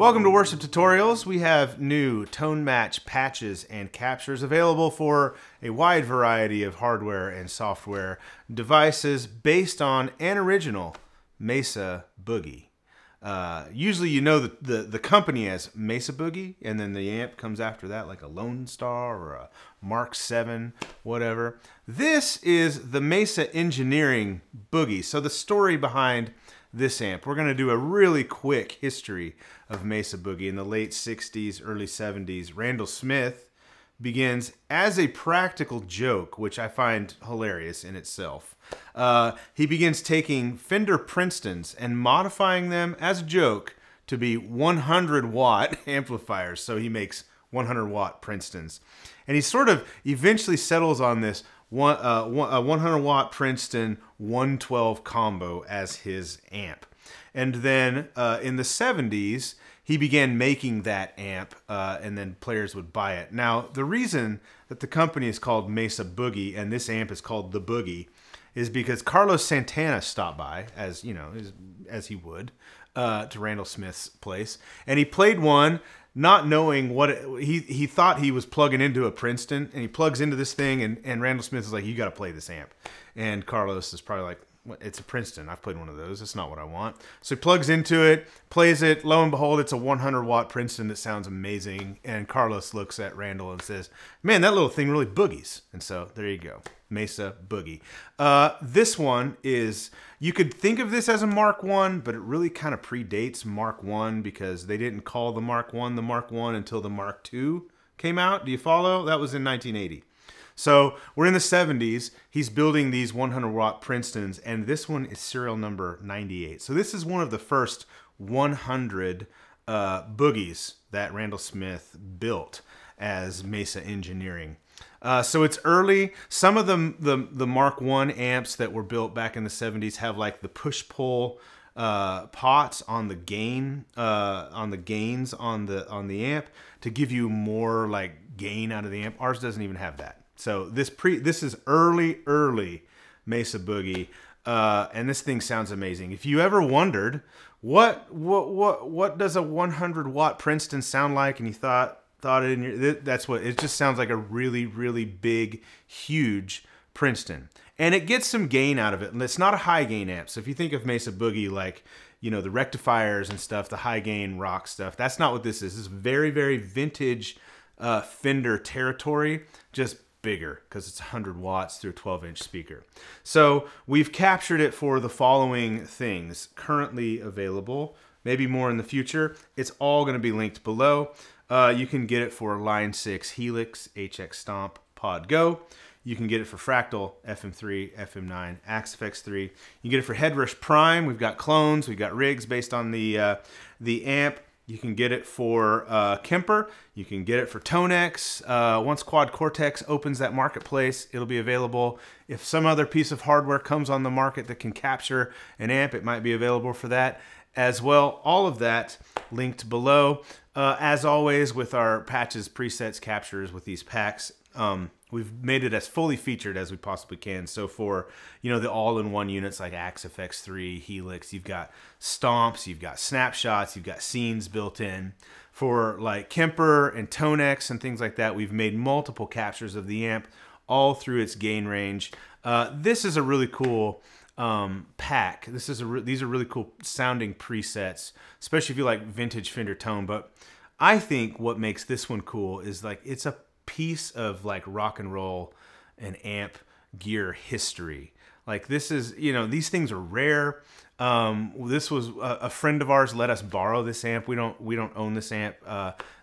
Welcome to Worship Tutorials. We have new tone match patches and captures available for a wide variety of hardware and software devices based on an original Mesa Boogie. Usually you know the company as Mesa Boogie, and then the amp comes after that, like a Lone Star or a Mark 7, whatever. This is the Mesa Engineering Boogie. So the story behind this amp. We're going to do a really quick history of Mesa Boogie. In the late 60s, early 70s, Randall Smith begins as a practical joke, which I find hilarious in itself. He begins taking Fender Princetons and modifying them as a joke to be 100-watt amplifiers. So he makes 100-watt Princetons. And he sort of eventually settles on this 100-watt Princeton 112 combo as his amp. And then in the 70s, he began making that amp and then players would buy it. Now, the reason that the company is called Mesa Boogie and this amp is called the Boogie is because Carlos Santana stopped by, as you know, as he would, to Randall Smith's place. And he played one, not knowing what he thought he was plugging into a Princeton, and he plugs into this thing, and Randall Smith is like, "You got to play this amp," and Carlos is probably like, "It's a Princeton. I've played one of those. That's not what I want." So he plugs into it, plays it. Lo and behold, it's a 100-watt Princeton that sounds amazing. And Carlos looks at Randall and says, "Man, that little thing really boogies." And so there you go, Mesa Boogie. This one is, you could think of this as a Mark 1, but it really kind of predates Mark 1 because they didn't call the Mark 1 the Mark 1 until the Mark 2 came out. Do you follow? That was in 1980. So we're in the 70s. He's building these 100-watt Princetons, and this one is serial number 98. So this is one of the first 100 boogies that Randall Smith built as Mesa Engineering. So it's early. Some of the Mark I amps that were built back in the 70s have like the push-pull pots on the gain on the amp to give you more like gain out of the amp. Ours doesn't even have that. So this is early Mesa Boogie, and this thing sounds amazing. If you ever wondered what does a 100-watt Princeton sound like, and you thought it in your, that's what it just sounds like, a really big, huge Princeton, and it gets some gain out of it, and it's not a high gain amp. So if you think of Mesa Boogie like, you know, the rectifiers and stuff, the high gain rock stuff, that's not what this is. This is very vintage Fender territory, just bigger because it's 100 watts through a 12-inch speaker. So we've captured it for the following things currently available, maybe more in the future. It's all going to be linked below. You can get it for Line 6 Helix, HX Stomp, Pod Go. You can get it for Fractal, FM3, FM9, Axe-FX III. You can get it for Headrush Prime. We've got clones. We've got rigs based on the amp. You can get it for Kemper. You can get it for ToneX. Once Quad Cortex opens that marketplace, it'll be available. If some other piece of hardware comes on the market that can capture an amp, it might be available for that as well. All of that linked below. As always, with our patches, presets, captures with these packs, we've made it as fully featured as we possibly can. So for, you know, the all-in-one units like Axe-FX III, Helix, you've got stomps, you've got snapshots, you've got scenes built in. For like Kemper and ToneX and things like that, we've made multiple captures of the amp all through its gain range. This is a really cool pack. These are really cool sounding presets, especially if you like vintage Fender tone. But I think what makes this one cool is like it's a piece of like rock and roll and amp gear history. Like this is, you know, these things are rare. This was a friend of ours let us borrow this amp. We don't own this amp.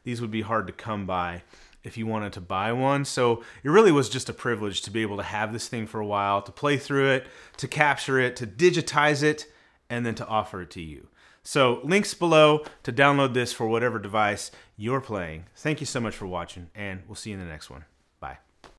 These would be hard to come by if you wanted to buy one. So it really was just a privilege to be able to have this thing for a while, to play through it, to capture it, to digitize it, and then to offer it to you. So links below to download this for whatever device you're playing. Thank you so much for watching, and we'll see you in the next one. Bye.